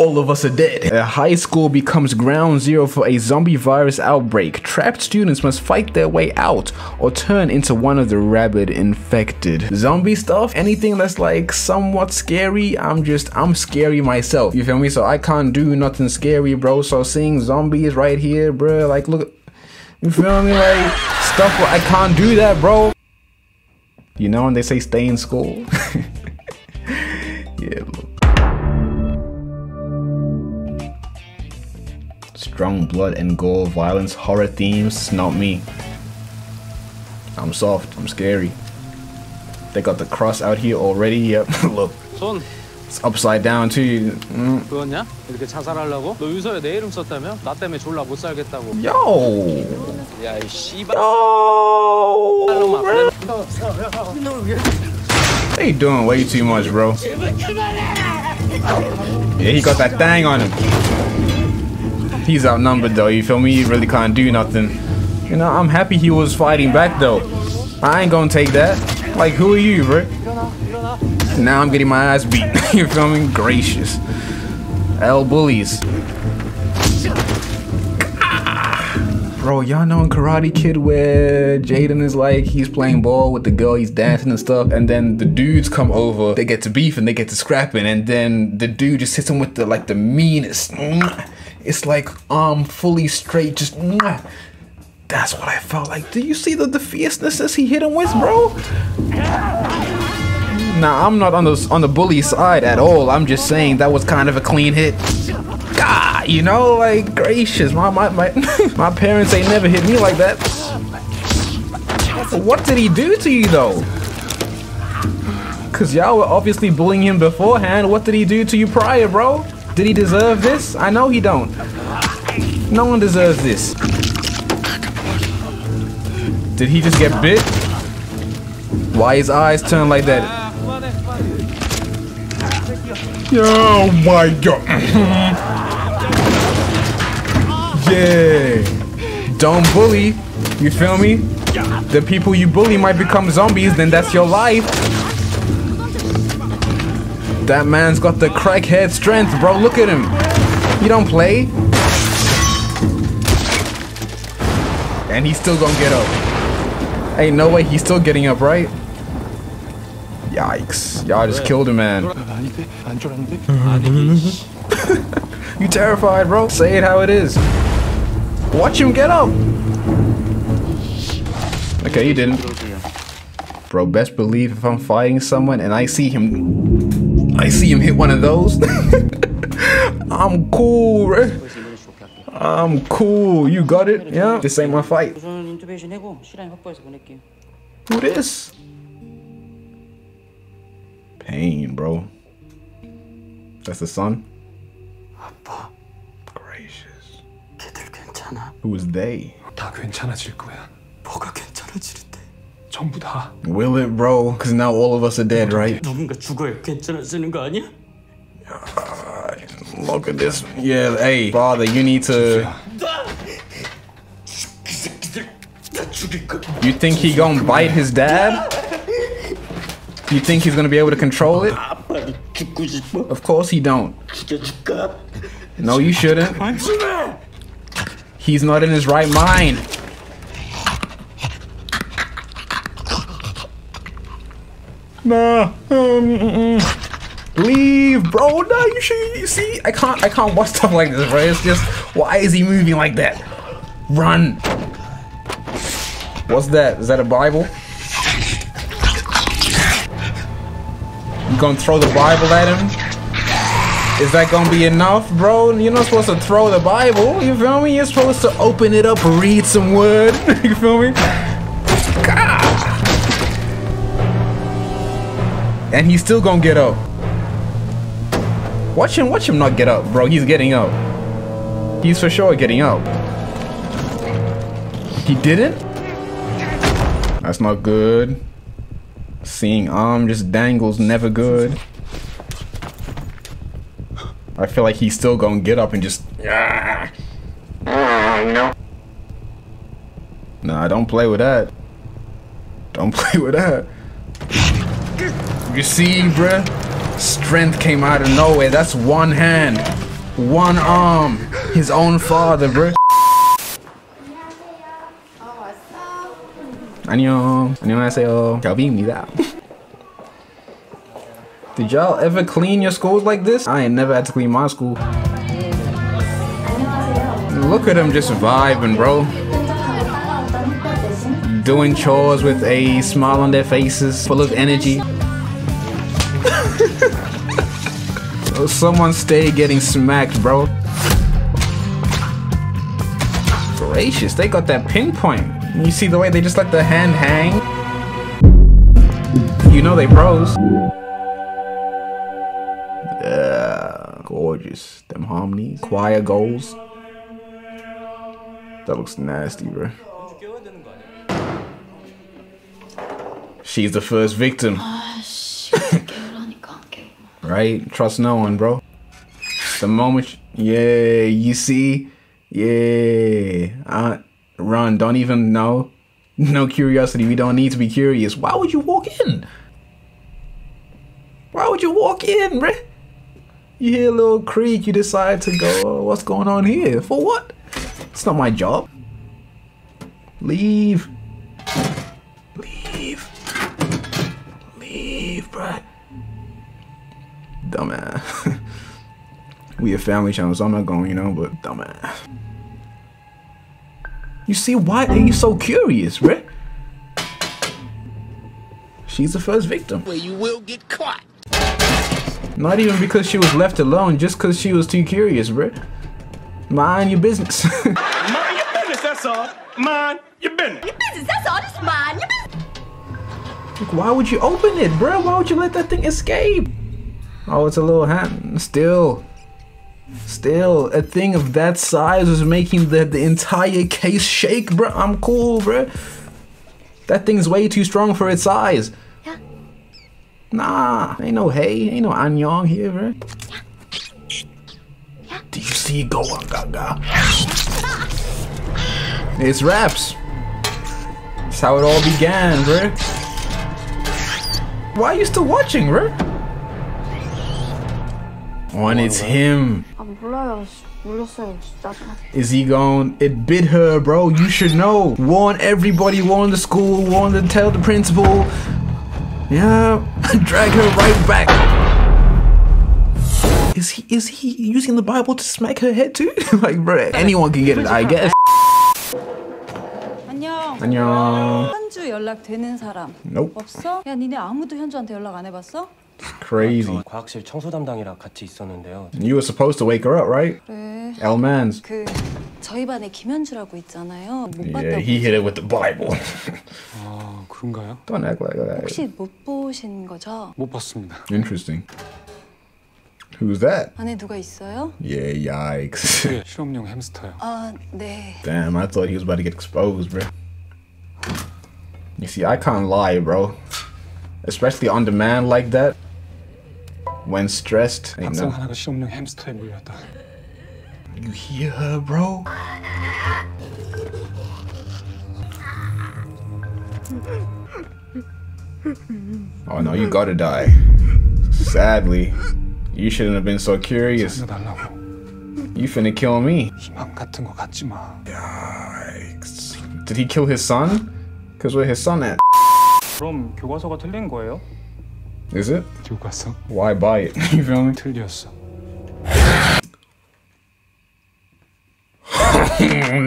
All of Us Are Dead. A high school becomes ground zero for a zombie virus outbreak. Trapped students must fight their way out or turn into one of the rabid infected. Zombie stuff? Anything that's like somewhat scary? I'm scary myself, you feel me? So I can't do nothing scary, bro. So seeing zombies right here, bro, like look, you feel me? Like stuff, I can't do that, bro. You know when they say stay in school? Yeah, bro. Strong blood and gore, violence, horror themes, not me. I'm soft, I'm scary. They got the cross out here already, yep, look. It's upside down too. Yo! They doing way too much, bro. Yeah, he got that thing on him. He's outnumbered though, you feel me? He really can't do nothing. You know, I'm happy he was fighting back though. I ain't gonna take that. Like, who are you, bro? Now I'm getting my ass beat. You feel me? Gracious. L bullies. Bro, y'all know in Karate Kid where Jaden is like, he's playing ball with the girl, he's dancing and stuff, and then the dudes come over, they get to beef and they get to scrapping, and then the dude just hits him with the, like, the meanest. It's like fully straight, just. That's what I felt like. Do you see the fierceness he hit him with, bro? Nah, I'm not on the bully side at all. I'm just saying that was kind of a clean hit. God, you know, like, gracious, my parents ain't never hit me like that. What did he do to you though? Cause y'all were obviously bullying him beforehand. What did he do to you prior, bro? Did he deserve this? I know he don't. No one deserves this. Did he just get bit? Why his eyes turn like that? Oh my god. Yeah. Don't bully. You feel me? The people you bully might become zombies, then that's your life. That man's got the crackhead strength, bro. Look at him. He don't play. And he's still gonna get up. Ain't no way he's still getting up, right? Yikes. Y'all just killed a man. You terrified, bro. Say it how it is. Watch him get up. Okay, you didn't. Bro, best believe if I'm fighting someone and I see him hit one of those. I'm cool, bro. I'm cool. You got it? Yeah? This ain't my fight. Who this? Pain, bro. That's the son? Gracious. Who is they? Will it, bro? Because now all of us are dead, right? Look at this. Yeah, hey, father, you need to... You think he gonna bite his dad? You think he's gonna be able to control it? Of course he don't. No, you shouldn't. He's not in his right mind. Nah. Leave, bro. Nah, you should. You see, I can't watch stuff like this, bro. It's just, why is he moving like that? Run. What's that? Is that a Bible? Gonna throw the Bible at him? Is that gonna be enough, bro? You're not supposed to throw the Bible, you feel me? You're supposed to open it up, read some word. You feel me? God. And he's still gonna get up. Watch him not get up, bro. He's getting up. He's for sure getting up. He didn't? That's not good. Seeing arm just dangles, never good. I feel like he's still gonna get up and just. No. Nah, don't play with that. Don't play with that. You see, bruh? Strength came out of nowhere. That's one hand. One arm. His own father, bro. 안녕. 안녕하세요. 잘 뵙니다. Did y'all ever clean your schools like this? I ain't never had to clean my school. Look at him just vibing, bro. Doing chores with a smile on their faces, full of energy. Someone stay getting smacked, bro. Gracious, they got that pinpoint. You see the way they just let the hand hang? You know they pros. Gorgeous. Them harmonies. Choir goals. That looks nasty, bro. She's the first victim. Right? Trust no one, bro. The moment... yeah, you see? Yeah. Run, don't even know. No curiosity. We don't need to be curious. Why would you walk in? Why would you walk in, bruh? You hear a little creak, you decide to go, oh, what's going on here? For what? It's not my job. Leave. Leave. Leave, bruh. Dumbass. We a family channel, so I'm not going, you know, but dumbass. You see, why are you so curious, right? She's the first victim. Well, you will get caught. Not even because she was left alone, just because she was too curious, bro. Mind your business. Mind your business, that's all. Mind your business. Your business, that's all. Just mind your business. Like, why would you open it, bro? Why would you let that thing escape? Oh, it's a little hand. Still. Still, a thing of that size was making the entire case shake, bro. I'm cool, bro. That thing's way too strong for its size. Yeah. Nah, ain't no hey, ain't no anyong here, bro. Yeah. Yeah. Do you see go on gaga? It's raps. That's how it all began, bro. Why are you still watching, bro? On it's him. Is he gone? It bit her, bro. You should know. Warn everybody. Warn the school. Warn the tell the principal. Yeah. Drag her right back. Is he using the Bible to smack her head too? Like, bro, anyone can get it, I guess. 안녕. 현주 연락 되는 사람 없어? 야, 니네 아무도 현주한테 연락 안 해봤어? Crazy. You were supposed to wake her up, right? Elman's. Yeah, he hit it with the Bible. Don't act like that. Interesting. Who's that? Yeah, yikes. Damn, I thought he was about to get exposed, bro. You see, I can't lie, bro. Especially on demand like that. When stressed, ain't no. You hear her, bro? Oh no, you gotta die. Sadly, you shouldn't have been so curious. You finna kill me. Yikes. Did he kill his son? Cause where his son at? Is it? Why buy it? You feel me?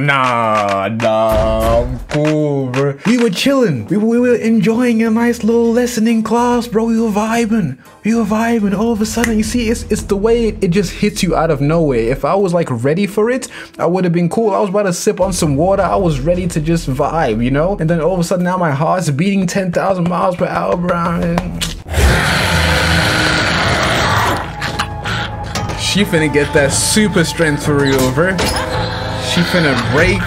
Nah, I'm cool, bro. We were chilling. We were enjoying a nice little lesson in class, bro. We were vibing. All of a sudden, you see, it's the way it just hits you out of nowhere. If I was like ready for it, I would have been cool. I was about to sip on some water. I was ready to just vibe, you know? And then all of a sudden now my heart's beating 10,000 miles per hour, bro. She finna get that super strength for real, bro. She finna break.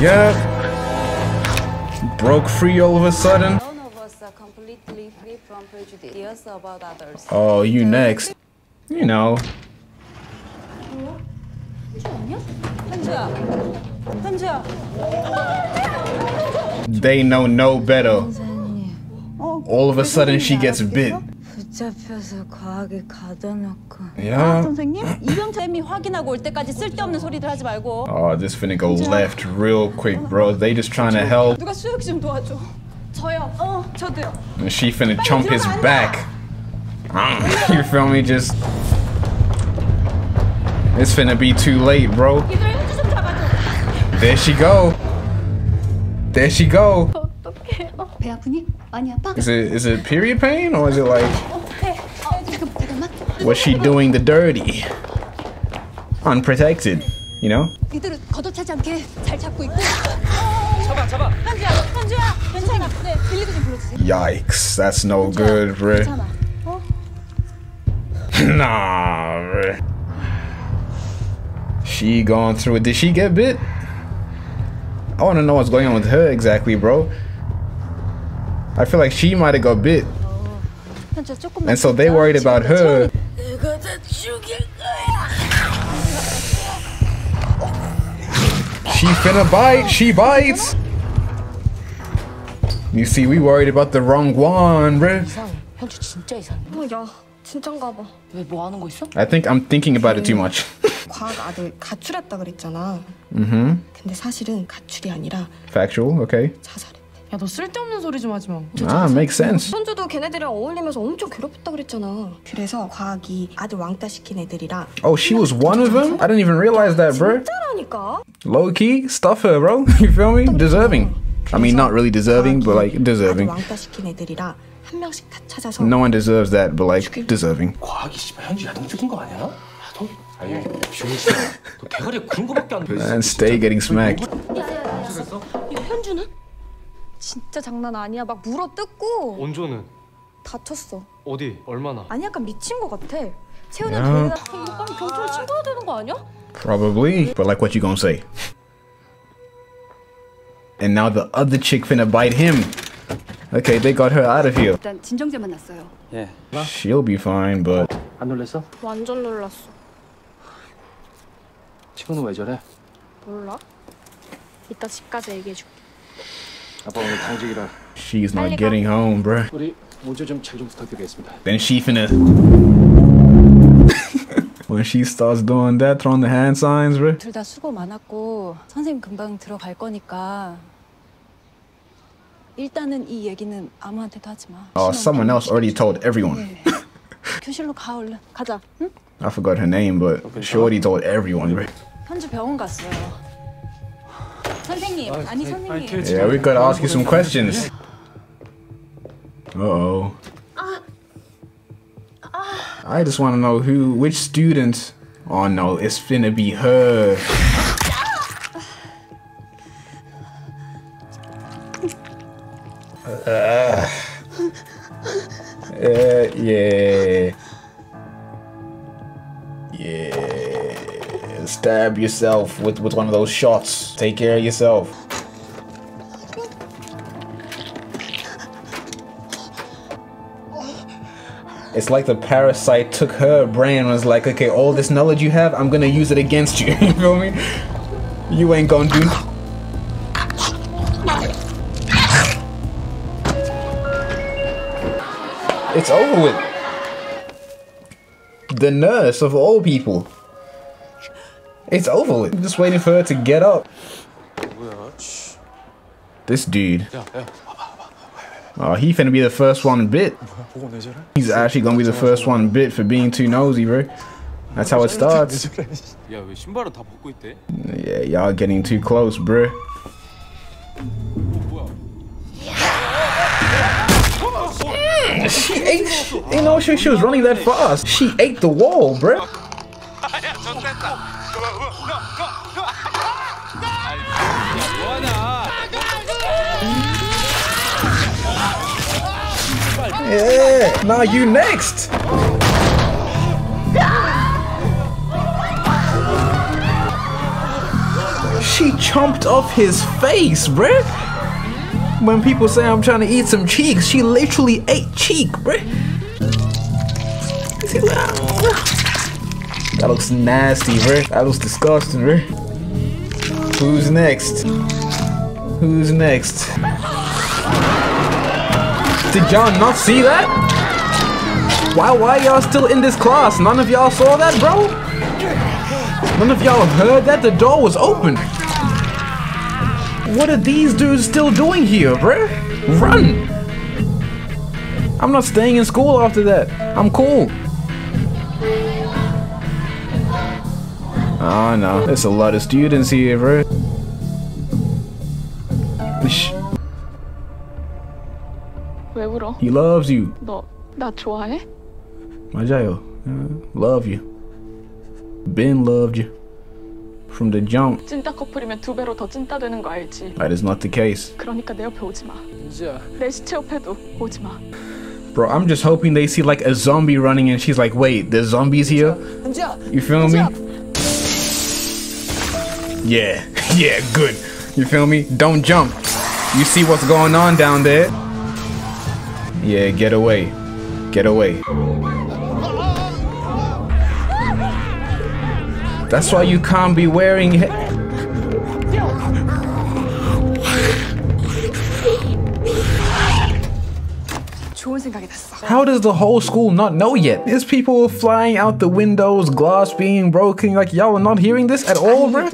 Yep. Broke free all of a sudden. All of us are completely free from prejudice about others. Oh, you next. You know. They know no better. All of a sudden she gets bit. 붙잡혀서 과하게 가둬놓고. 아, 선생님? 이병재미 확인하고 올 때까지 쓸데없는 소리들 하지 말고. Oh, this finna go left real quick, bro. They just trying to help. 누가 수혁 좀 도와줘. 저요. 저도요. She finna chomp his back. You feel me? Just it's finna be too late, bro. There she go. There she go. Is it period pain or is it like was she doing the dirty? Unprotected, you know? Yikes, that's no good, bro. Nah, bro. She gone through it. Did she get bit? I wanna know what's going on with her exactly, bro. I feel like she might have got bit. And so they worried about her. She finna bite. She bites. You see, we worried about the wrong one, bro. I think I'm thinking about it too much. Factual, okay. 야, 너 쓸데없는 소리 좀 하지 마. 아, makes sense. 선주도 걔네들이랑 어울리면서 엄청 괴롭혔다 그랬잖아. 그래서 과학이 아들 왕따 시킨 애들이랑. Oh, she was one of them? I didn't even realize that, bro. 진짜라니까. Low key, stuff her, bro. You feel me? Deserving. I mean, not really deserving, but like deserving. 왕따 시킨 애들이랑 한 명씩 다 찾아서. No one deserves that, but like deserving. 과학이 씨발 현주 야동 죽인 거 아니야? 야동? 아니, 비웃어. 너 대가리에 그런 거밖에 안 돼. And stay getting smacked. 야, 현주는? 진짜 장난 아니야. 막 물어뜯고. 원조는? 다쳤어. 어디? 얼마나? 아니 약간 미친 거 같아. 채우는 데에다 이거 빨리 경찰에 신고해야 되는 거 아니야? Probably. But like what you gonna say? And now the other chick finna bite him. Okay, they got her out of here. 일단 진정제 만났어요. 예. She'll be fine, but. 안 놀랐어? 완전 놀랐어. 친구는 왜 저래? 몰라. 이따 집 가서 얘기해줄게. She's not getting home, bro. Then she finna. When she starts doing that, throwing the hand signs, bro. 둘 다 수고 많았고 선생님 금방 들어갈 거니까 일단은 이 얘기는 아무한테도 하지 마. Oh, someone else already told everyone. 교실로 가 얼른 가자. 응? I forgot her name, but she already told everyone, bro. 현주 병원 갔어요. Yeah, we gotta ask you some questions. Uh-oh. I just wanna know which student... Oh no, it's finna be her. Yeah. Stab yourself with one of those shots. Take care of yourself. It's like the parasite took her brain and was like, okay, all this knowledge you have, I'm gonna use it against you. You feel me? You ain't gonna do. It's over with. The nurse of all people. It's over with. I'm just waiting for her to get up. This dude. Oh, he finna be the first one bit. He's actually gonna be the first one bit for being too nosy, bro. That's how it starts. Yeah, y'all getting too close, bro. She ate. You know, she was running that fast. She ate the wall, bro. Yeah, now you next. She chomped off his face, bruh. When people say I'm trying to eat some cheeks, she literally ate cheek, bruh. That looks nasty, bruh. That looks disgusting, bruh. Who's next? Who's next? Did y'all not see that? Why y'all still in this class? None of y'all saw that, bro? None of y'all heard that? The door was open. What are these dudes still doing here, bruh? Run! I'm not staying in school after that. I'm cool. Oh no, there's a lot of students here, bruh. He loves you. That's why. Majayo, love you. Ben loved you. From the jump. That is not the case. Bro, I'm just hoping they see like a zombie running and she's like, wait, there's zombies here? You feel me? Yeah, yeah, good. You feel me? Don't jump. You see what's going on down there? Yeah, get away. Get away. That's why you can't be wearing it. How does the whole school not know yet? There's people flying out the windows, glass being broken, like y'all are not hearing this at all, bruh?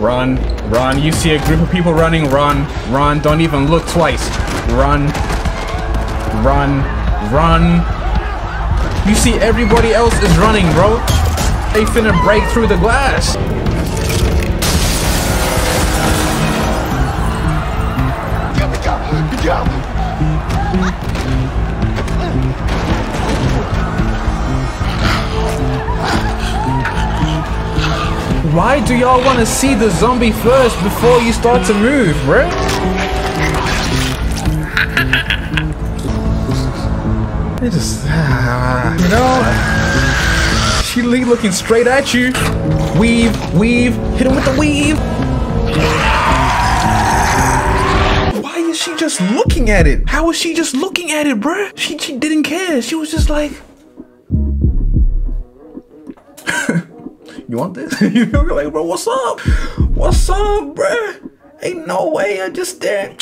Run, run, you see a group of people running, run, run, don't even look twice. Run, run, run. You see everybody else is running, bro. They finna break through the glass. Why do y'all wanna see the zombie first before you start to move, bro? It just, you know, she looking straight at you. Weave, hit him with the weave. Why is she just looking at it? How is she just looking at it, bruh? She didn't care. She was just like, you want this? You're like, bro, what's up? What's up, bruh? Ain't no way I just did.